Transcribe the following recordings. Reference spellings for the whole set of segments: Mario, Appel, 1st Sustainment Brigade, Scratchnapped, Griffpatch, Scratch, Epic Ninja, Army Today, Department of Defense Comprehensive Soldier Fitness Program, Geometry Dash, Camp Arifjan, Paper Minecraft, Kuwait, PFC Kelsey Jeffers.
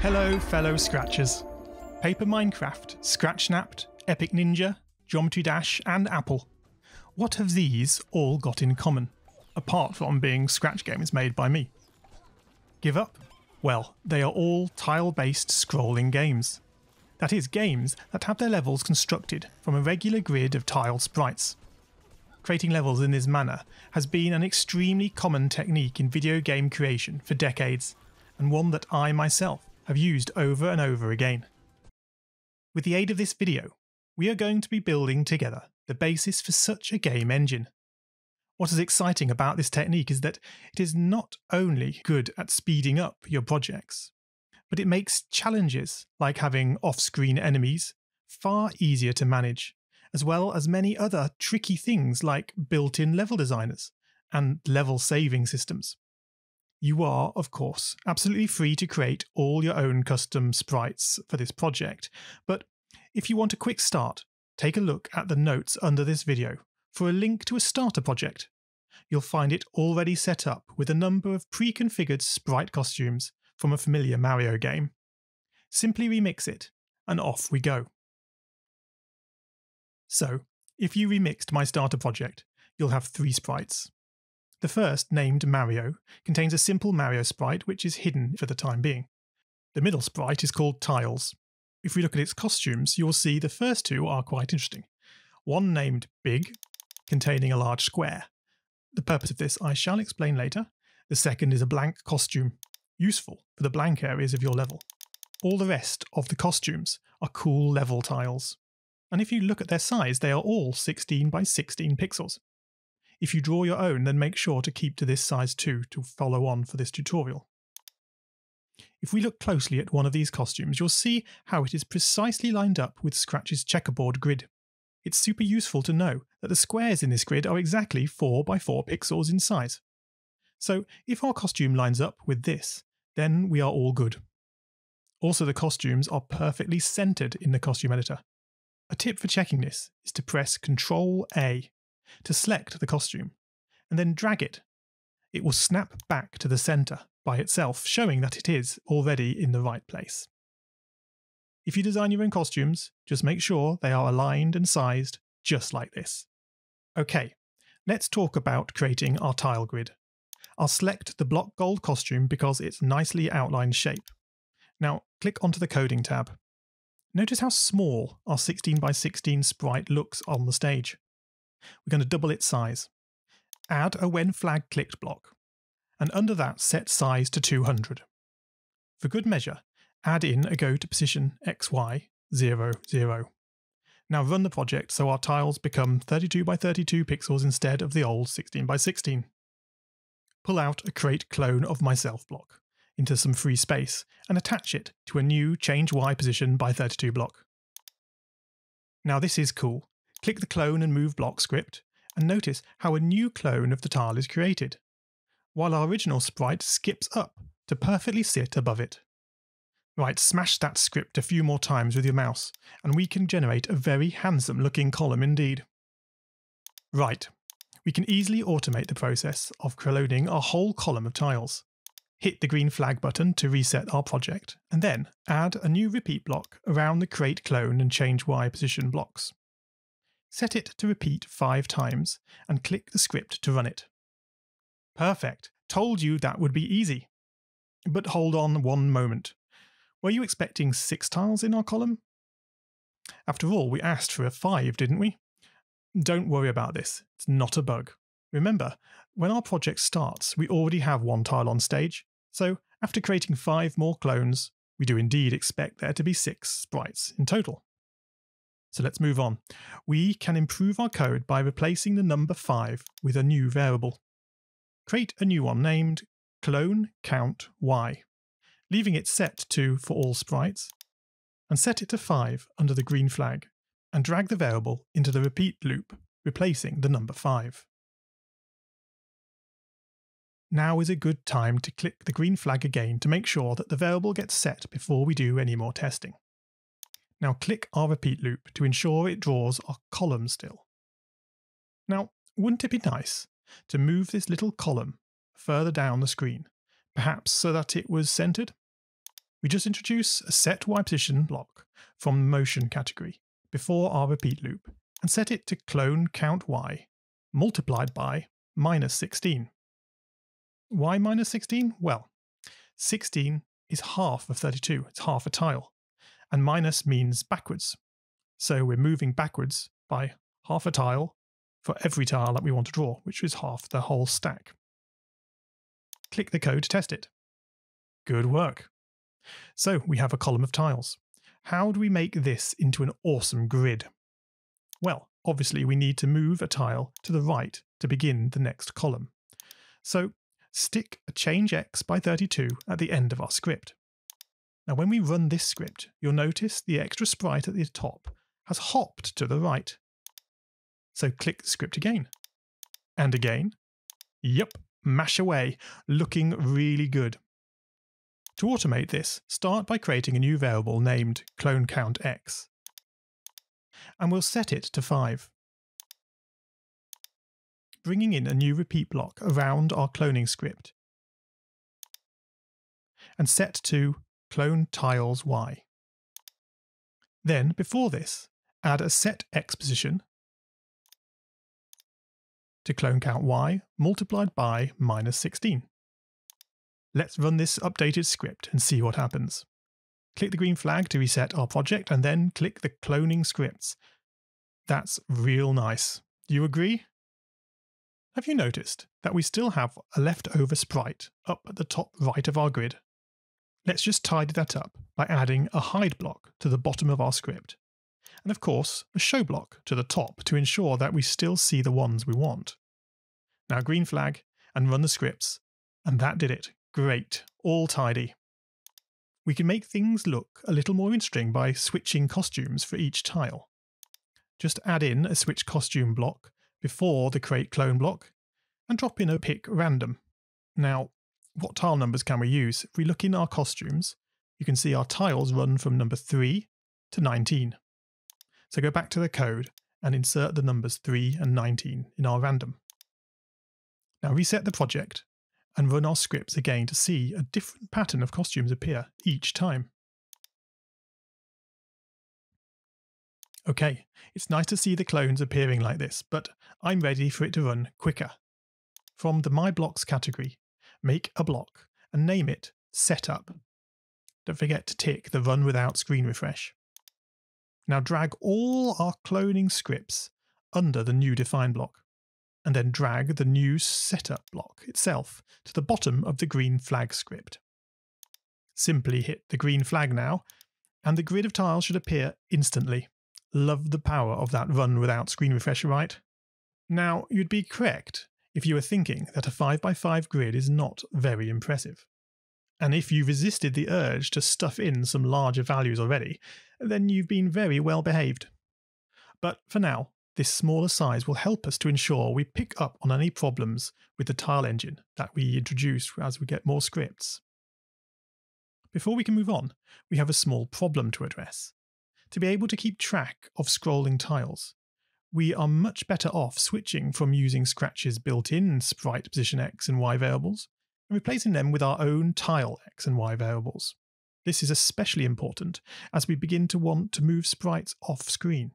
Hello fellow Scratchers. Paper Minecraft, Scratchnapped, Epic Ninja, Geometry Dash and Appel. What have these all got in common, apart from being Scratch games made by me? Give up? Well, they are all tile-based scrolling games. That is, games that have their levels constructed from a regular grid of tile sprites. Creating levels in this manner has been an extremely common technique in video game creation for decades, and one that I myself have used over and over again. With the aid of this video, we are going to be building together the basis for such a game engine. What is exciting about this technique is that it is not only good at speeding up your projects, but it makes challenges like having off-screen enemies far easier to manage, as well as many other tricky things like built-in level designers and level saving systems. You are, of course, absolutely free to create all your own custom sprites for this project, but if you want a quick start, take a look at the notes under this video for a link to a starter project. You'll find it already set up with a number of pre-configured sprite costumes from a familiar Mario game. Simply remix it, and off we go. So, if you remixed my starter project, you'll have three sprites. The first, named Mario, contains a simple Mario sprite which is hidden for the time being. The middle sprite is called Tiles. If we look at its costumes, you'll see the first two are quite interesting. One named Big, containing a large square. The purpose of this I shall explain later. The second is a blank costume, useful for the blank areas of your level. All the rest of the costumes are cool level tiles. And if you look at their size, they are all 16 by 16 pixels. If you draw your own, then make sure to keep to this size too to follow on for this tutorial. If we look closely at one of these costumes, you'll see how it is precisely lined up with Scratch's checkerboard grid. It's super useful to know that the squares in this grid are exactly 4 by 4 pixels in size. So if our costume lines up with this, then we are all good. Also, the costumes are perfectly centered in the costume editor. A tip for checking this is to press Ctrl-A to select the costume, and then drag it. It will snap back to the center by itself, showing that it is already in the right place. If you design your own costumes, just make sure they are aligned and sized just like this. Okay, let's talk about creating our tile grid. I'll select the block gold costume because it's nicely outlined shape. Now click onto the coding tab. Notice how small our 16 by 16 sprite looks on the stage. We're going to double its size. Add a when flag clicked block, and under that set size to 200. For good measure, add in a go to position XY 0, 0. Now run the project so our tiles become 32 by 32 pixels instead of the old 16 by 16. Pull out a create clone of myself block into some free space and attach it to a new change Y position by 32 block. Now this is cool. Click the clone and move block script and notice how a new clone of the tile is created, while our original sprite skips up to perfectly sit above it. Right, smash that script a few more times with your mouse and we can generate a very handsome looking column indeed. Right, we can easily automate the process of cloning a whole column of tiles. Hit the green flag button to reset our project and then add a new repeat block around the create clone and change Y position blocks. Set it to repeat 5 times and click the script to run it. Perfect, told you that would be easy. But hold on one moment. Were you expecting 6 tiles in our column? After all, we asked for a 5, didn't we? Don't worry about this, it's not a bug. Remember, when our project starts, we already have 1 tile on stage, so after creating 5 more clones, we do indeed expect there to be 6 sprites in total. So let's move on. We can improve our code by replacing the number 5 with a new variable. Create a new one named clone count y, leaving it set to for all sprites, and set it to 5 under the green flag, and drag the variable into the repeat loop, replacing the number 5. Now is a good time to click the green flag again to make sure that the variable gets set before we do any more testing. Now click our repeat loop to ensure it draws our column still. Now, wouldn't it be nice to move this little column further down the screen, perhaps so that it was centered? We just introduce a set Y position block from the motion category before our repeat loop and set it to clone count Y multiplied by minus 16. Why minus 16? Well, 16 is half of 32, it's half a tile, and minus means backwards. So we're moving backwards by half a tile for every tile that we want to draw, which is half the whole stack. Click the code to test it. Good work. So we have a column of tiles. How do we make this into an awesome grid? Well, obviously we need to move a tile to the right to begin the next column. So stick a change x by 32 at the end of our script. Now when we run this script, you'll notice the extra sprite at the top has hopped to the right. So click the script again. And again. Yep, mash away, looking really good. To automate this, start by creating a new variable named cloneCountX, and we'll set it to 5. Bringing in a new repeat block around our cloning script and set to cloneTilesY. Then before this, add a setX position to cloneCountY multiplied by minus 16. Let's run this updated script and see what happens. Click the green flag to reset our project and then click the cloning scripts. That's real nice. Do you agree? Have you noticed that we still have a leftover sprite up at the top right of our grid? Let's just tidy that up by adding a hide block to the bottom of our script. And of course, a show block to the top to ensure that we still see the ones we want. Now green flag and run the scripts. And that did it. Great, all tidy. We can make things look a little more interesting by switching costumes for each tile. Just add in a switch costume block before the create clone block and drop in a pick random. Now, what tile numbers can we use? If we look in our costumes, you can see our tiles run from number 3 to 19. So go back to the code and insert the numbers 3 and 19 in our random. Now reset the project and run our scripts again to see a different pattern of costumes appear each time. Okay, it's nice to see the clones appearing like this, but I'm ready for it to run quicker. From the My Blocks category, make a block and name it Setup. Don't forget to tick the Run Without Screen Refresh. Now drag all our cloning scripts under the new Define block, and then drag the new setup block itself to the bottom of the green flag script. Simply hit the green flag now, and the grid of tiles should appear instantly. Love the power of that run without screen refresh, right? Now, you'd be correct if you were thinking that a 5x5 grid is not very impressive. And if you resisted the urge to stuff in some larger values already, then you've been very well behaved. But for now, this smaller size will help us to ensure we pick up on any problems with the tile engine that we introduce as we get more scripts. Before we can move on, we have a small problem to address. To be able to keep track of scrolling tiles, we are much better off switching from using Scratch's built-in sprite position X and Y variables and replacing them with our own tile X and Y variables. This is especially important as we begin to want to move sprites off screen.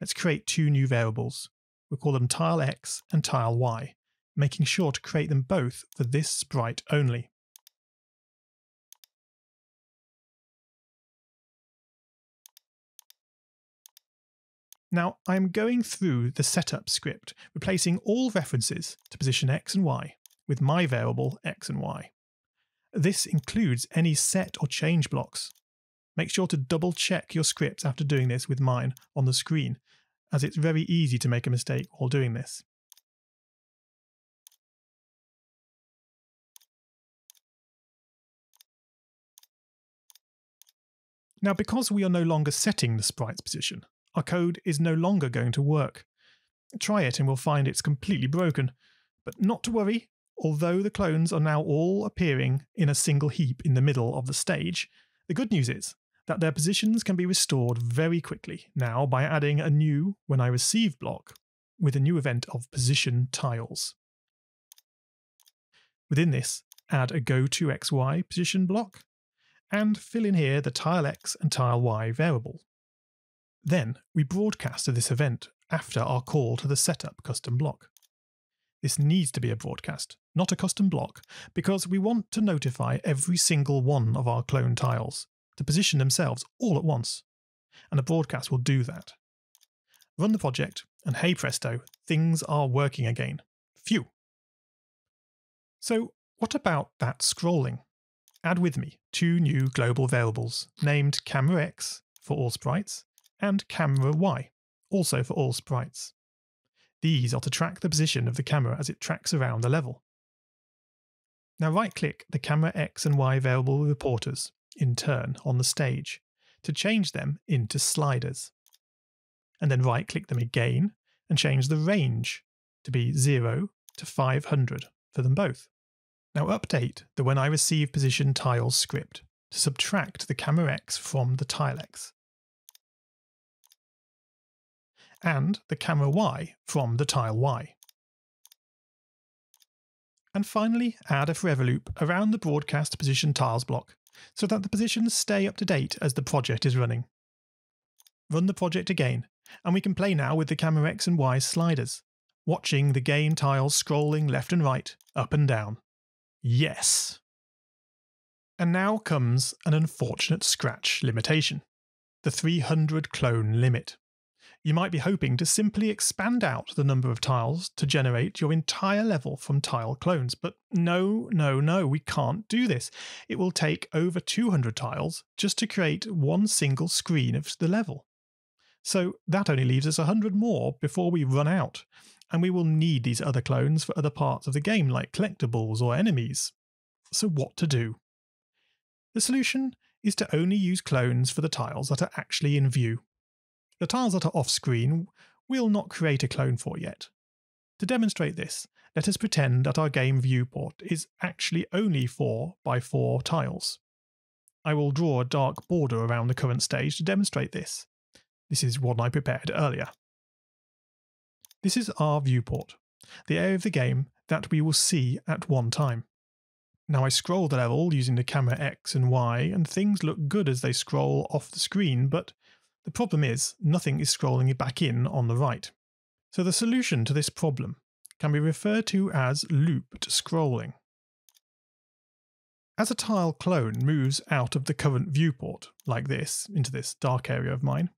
Let's create two new variables. We'll call them tile X and tile Y, making sure to create them both for this sprite only. Now I'm going through the setup script, replacing all references to position X and Y with my variable X and Y. This includes any set or change blocks. Make sure to double check your scripts after doing this with mine on the screen, as it's very easy to make a mistake while doing this. Now, because we are no longer setting the sprite's position, our code is no longer going to work. Try it and we'll find it's completely broken. But not to worry, although the clones are now all appearing in a single heap in the middle of the stage, the good news is that their positions can be restored very quickly now by adding a new when I receive block with a new event of position tiles. Within this, add a go to XY position block and fill in here the tile X and tile Y variable. Then we broadcast to this event after our call to the setup custom block. This needs to be a broadcast, not a custom block, because we want to notify every single one of our clone tiles to position themselves all at once, and a broadcast will do that. Run the project, and hey presto, things are working again. Phew! So what about that scrolling? Add with me two new global variables named camera X for all sprites and camera Y, also for all sprites. These are to track the position of the camera as it tracks around the level. Now right-click the camera X and Y variable reporters in turn on the stage to change them into sliders, and then right-click them again and change the range to be 0 to 500 for them both. Now update the when I receive position tiles script to subtract the camera X from the tile X, and the camera Y from the tile Y. And finally add a forever loop around the broadcast position tiles block so that the positions stay up to date as the project is running. Run the project again, and we can play now with the camera X and Y sliders, watching the game tiles scrolling left and right, up and down. Yes! And now comes an unfortunate Scratch limitation, the 300 clone limit. You might be hoping to simply expand out the number of tiles to generate your entire level from tile clones, but no, we can't do this. It will take over 200 tiles just to create one single screen of the level. So that only leaves us 100 more before we run out, and we will need these other clones for other parts of the game like collectibles or enemies. So what to do? The solution is to only use clones for the tiles that are actually in view. The tiles that are off-screen we'll not create a clone for yet. To demonstrate this, let us pretend that our game viewport is actually only 4x4 tiles. I will draw a dark border around the current stage to demonstrate this. This is one I prepared earlier. This is our viewport, the area of the game that we will see at one time. Now I scroll the level using the camera X and Y, and things look good as they scroll off the screen, but the problem is, nothing is scrolling back in on the right. So the solution to this problem can be referred to as looped scrolling. As a tile clone moves out of the current viewport, like this, into this dark area of mine,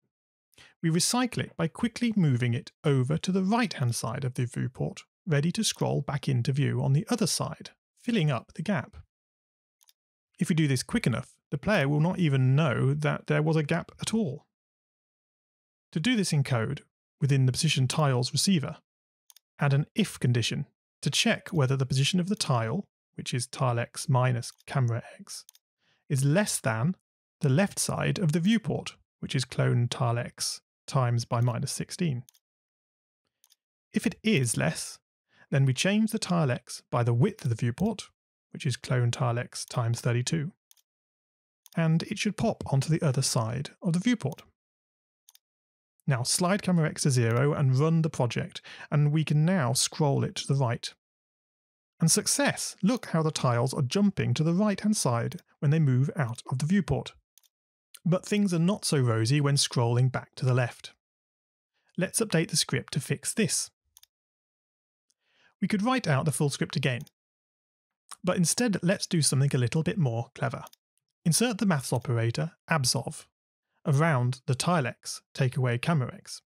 we recycle it by quickly moving it over to the right-hand side of the viewport, ready to scroll back into view on the other side, filling up the gap. If we do this quick enough, the player will not even know that there was a gap at all. To do this in code, within the position tiles receiver, add an if condition to check whether the position of the tile, which is tile X minus camera X, is less than the left side of the viewport, which is clone tile X times by -16. If it is less, then we change the tile X by the width of the viewport, which is clone tile X times 32, and it should pop onto the other side of the viewport. Now slide camera X to 0 and run the project, and we can now scroll it to the right. And success! Look how the tiles are jumping to the right-hand side when they move out of the viewport. But things are not so rosy when scrolling back to the left. Let's update the script to fix this. We could write out the full script again, but instead let's do something a little bit more clever. Insert the maths operator absorb around the tile X, take away camera X,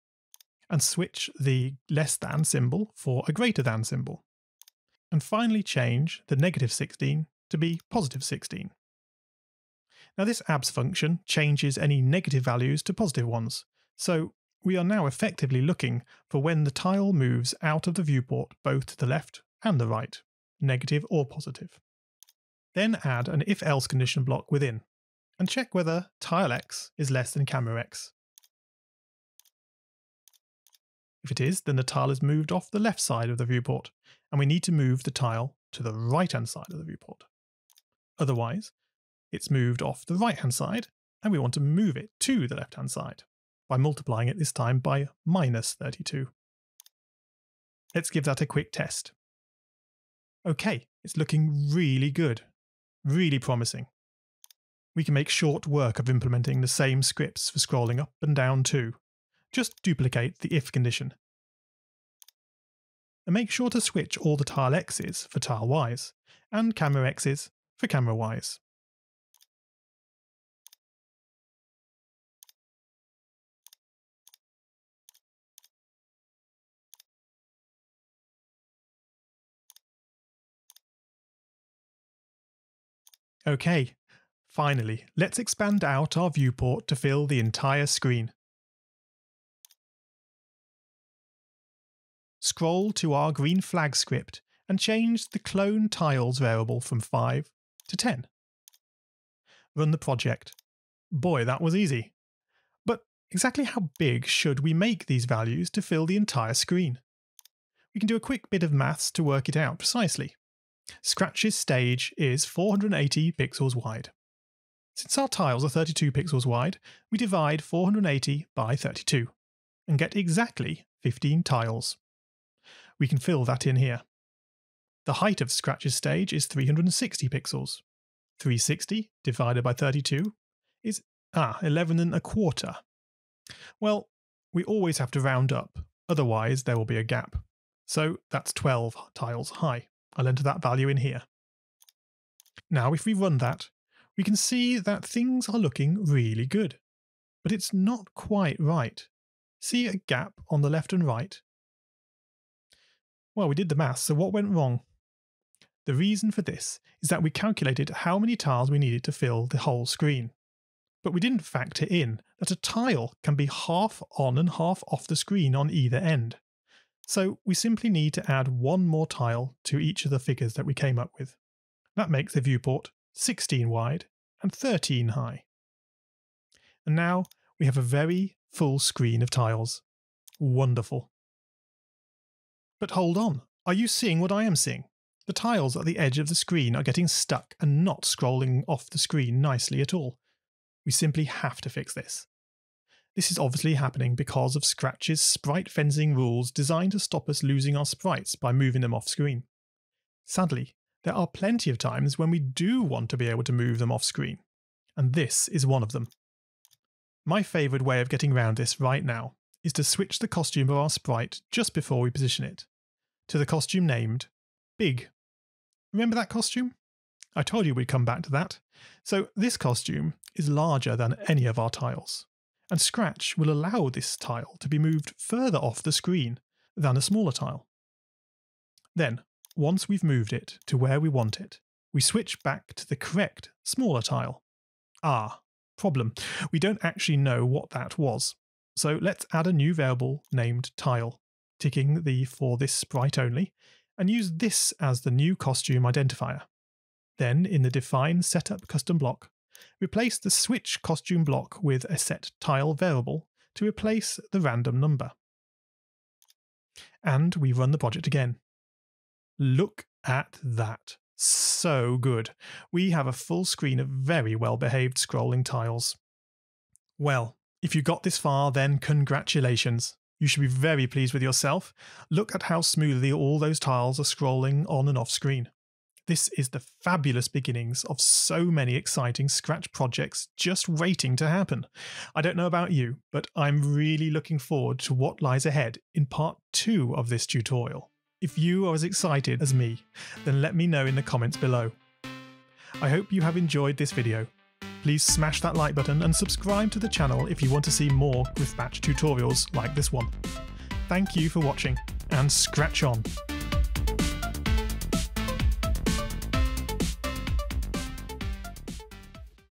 and switch the less than symbol for a greater than symbol. And finally change the -16 to be +16. Now this abs function changes any negative values to positive ones, so we are now effectively looking for when the tile moves out of the viewport both to the left and the right, negative or positive. Then add an if-else condition block within, and check whether tile X is less than camera X. If it is, then the tile is moved off the left side of the viewport, and we need to move the tile to the right-hand side of the viewport. Otherwise, it's moved off the right-hand side, and we want to move it to the left-hand side by multiplying it this time by -32. Let's give that a quick test. Okay, it's looking really good, really promising. We can make short work of implementing the same scripts for scrolling up and down too. Just duplicate the if condition. And make sure to switch all the tile X's for tile Y's, and camera X's for camera Y's. Okay, finally, let's expand out our viewport to fill the entire screen. Scroll to our green flag script and change the clone tiles variable from 5 to 10. Run the project. Boy, that was easy. But exactly how big should we make these values to fill the entire screen? We can do a quick bit of maths to work it out precisely. Scratch's stage is 480 pixels wide. Since our tiles are 32 pixels wide, we divide 480 by 32 and get exactly 15 tiles. We can fill that in here. The height of Scratch's stage is 360 pixels. 360 divided by 32 is 11 1/4. Well, we always have to round up, otherwise there will be a gap. So that's 12 tiles high. I'll enter that value in here. Now if we run that, we can see that things are looking really good, but it's not quite right. See a gap on the left and right? Well, we did the maths, so what went wrong? The reason for this is that we calculated how many tiles we needed to fill the whole screen, but we didn't factor in that a tile can be half on and half off the screen on either end. So we simply need to add one more tile to each of the figures that we came up with. That makes the viewport 16 wide and 13 high. And now we have a very full screen of tiles. Wonderful. But hold on, are you seeing what I am seeing? The tiles at the edge of the screen are getting stuck and not scrolling off the screen nicely at all. We simply have to fix this. This is obviously happening because of Scratch's sprite fencing rules designed to stop us losing our sprites by moving them off screen. Sadly, there are plenty of times when we do want to be able to move them off screen, and this is one of them. My favourite way of getting around this right now is to switch the costume of our sprite just before we position it, to the costume named Big. Remember that costume? I told you we'd come back to that. So this costume is larger than any of our tiles, and Scratch will allow this tile to be moved further off the screen than a smaller tile. Then, once we've moved it to where we want it, we switch back to the correct smaller tile. Ah, problem. We don't actually know what that was. So let's add a new variable named tile, ticking the for this sprite only, and use this as the new costume identifier. Then in the define setup custom block, replace the switch costume block with a set tile variable to replace the random number. And we run the project again. Look at that. So good. We have a full screen of very well-behaved scrolling tiles. Well, if you got this far, then congratulations. You should be very pleased with yourself. Look at how smoothly all those tiles are scrolling on and off screen. This is the fabulous beginnings of so many exciting Scratch projects just waiting to happen. I don't know about you, but I'm really looking forward to what lies ahead in part 2 of this tutorial. If you are as excited as me, then let me know in the comments below. I hope you have enjoyed this video. Please smash that like button and subscribe to the channel if you want to see more Griffpatch tutorials like this one. Thank you for watching, and Scratch on!